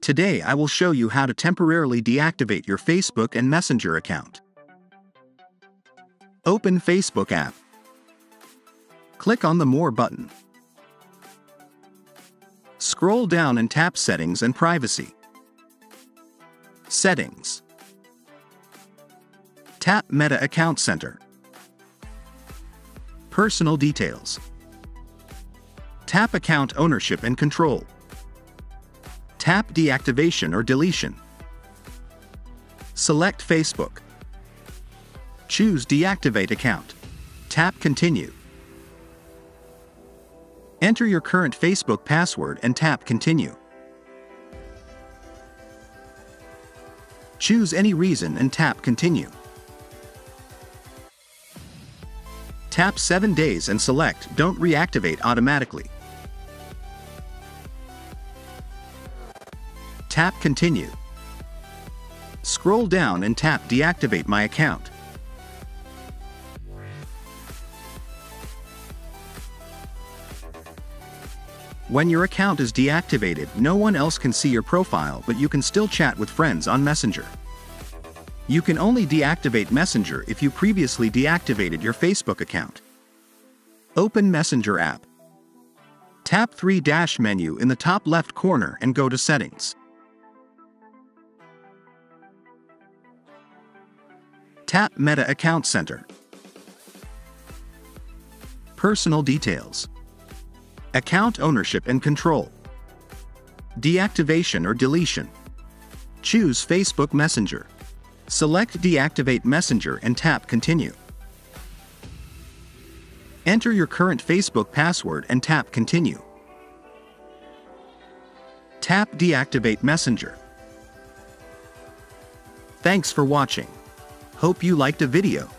Today I will show you how to temporarily deactivate your Facebook and Messenger account. Open Facebook app. Click on the More button. Scroll down and tap Settings and Privacy. Settings. Tap Meta Account Center. Personal Details. Tap Account Ownership and Control. Tap Deactivation or Deletion. Select Facebook. Choose Deactivate Account. Tap Continue. Enter your current Facebook password and tap Continue. Choose any reason and tap Continue. Tap 7 days and select Don't Reactivate Automatically. Tap Continue. Scroll down and tap Deactivate My Account. When your account is deactivated, no one else can see your profile, but you can still chat with friends on Messenger. You can only deactivate Messenger if you previously deactivated your Facebook account. Open Messenger app. Tap 3-dash menu in the top left corner and go to Settings. Tap Meta Account Center. Personal Details. Account Ownership and Control. Deactivation or Deletion. Choose Facebook Messenger. Select Deactivate Messenger and tap Continue. Enter your current Facebook password and tap Continue. Tap Deactivate Messenger. Thanks for watching. Hope you liked the video.